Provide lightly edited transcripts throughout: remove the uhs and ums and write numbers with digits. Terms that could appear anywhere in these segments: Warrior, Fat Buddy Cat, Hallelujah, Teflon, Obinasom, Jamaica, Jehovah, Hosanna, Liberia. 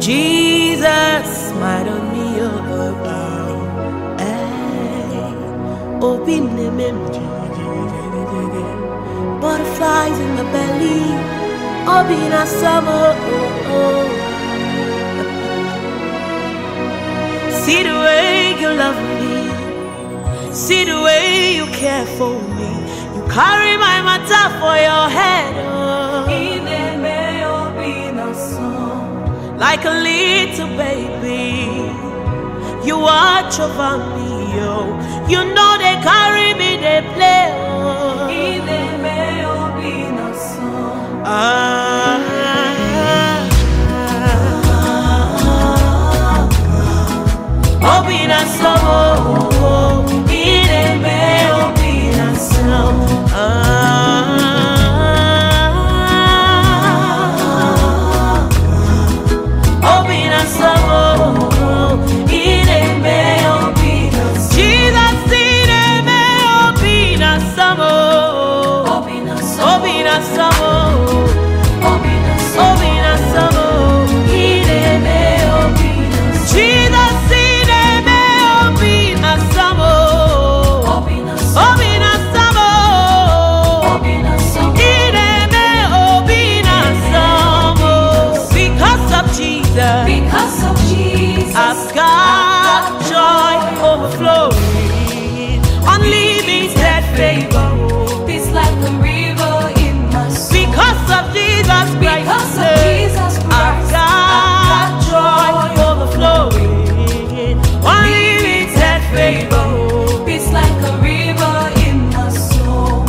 Jesus, smile on me, oh, open the memory. Butterflies in the belly, Obinasom, oh. See the way you love me, see the way you care for me. You carry my matter for your head, oh. Like a little baby, you watch over me, oh. You know they carry me, they play, oh. Obinasom, oh. Obinasom, I've got joy overflowing on living that favor. It's like a river in my soul. Because of Jesus Christ, I've got joy overflowing on living that favor. It's like a river in my soul.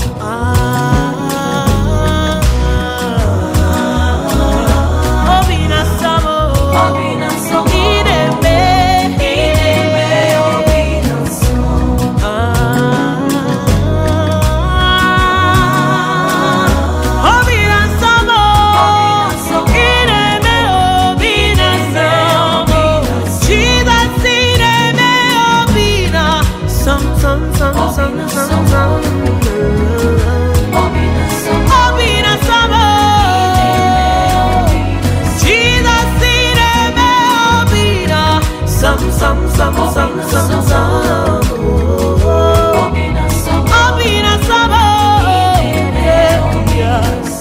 Obinasom.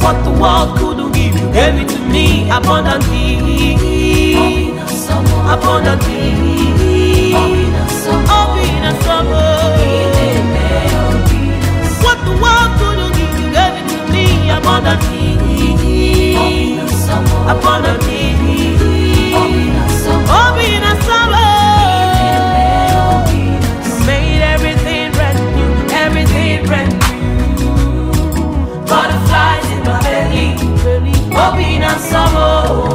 What the world couldn't give, you gave it to me abundantly, abundantly. Obinasom. What the world couldn't give, you gave it to me abundantly, abundantly. Obinasom, Obinasom. You made everything brand new, everything brand new. Butterflies in my belly, butterflies. Obinasom, Obinasom.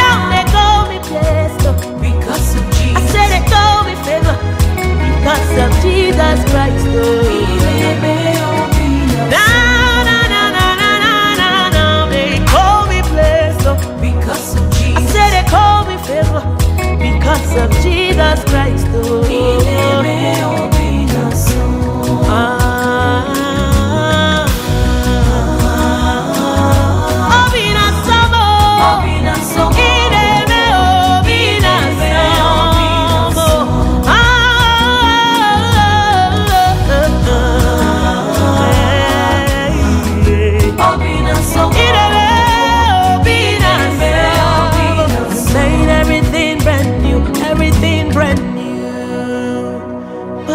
Now they call me blessed because of Jesus. I said they call me favored because of Jesus Christ. Because of Jesus Christ, oh.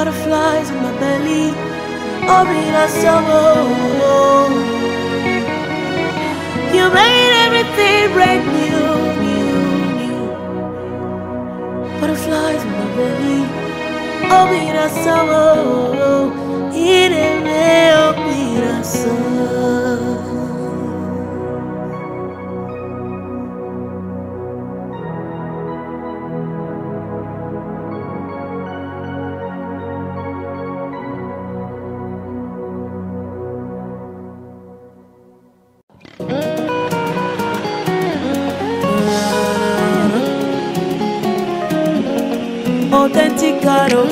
Butterflies in my belly, Obinasom. You made everything brand new, new. Butterflies in my belly, Obinasom. It may Obinasom. authentic God, oh.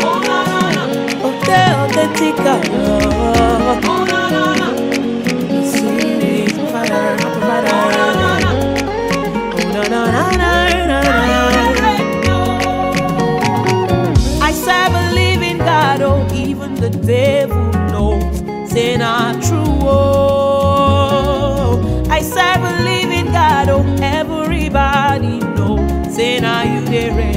Oh, the authentic God, oh. Sweet Father, I say I believe in God, oh, even the devil knows they're not true, oh. I say I believe in God, oh, everybody knows they're not you there.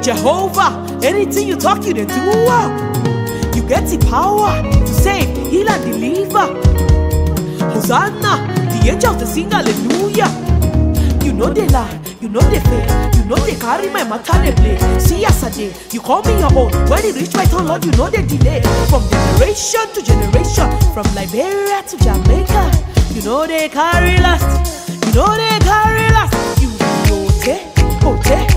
Jehovah, anything you talk, you do. You get the power to save, heal, and deliver. Hosanna, the angels to sing hallelujah. You know they lie, you know they fail, you know they carry my matter they play. See yesterday, you call me your own. When it reached my turn, Lord, you know they delay. From generation to generation, from Liberia to Jamaica, you know they carry last. You know they carry last. You ote, ote.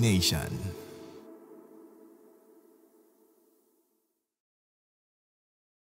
Nation.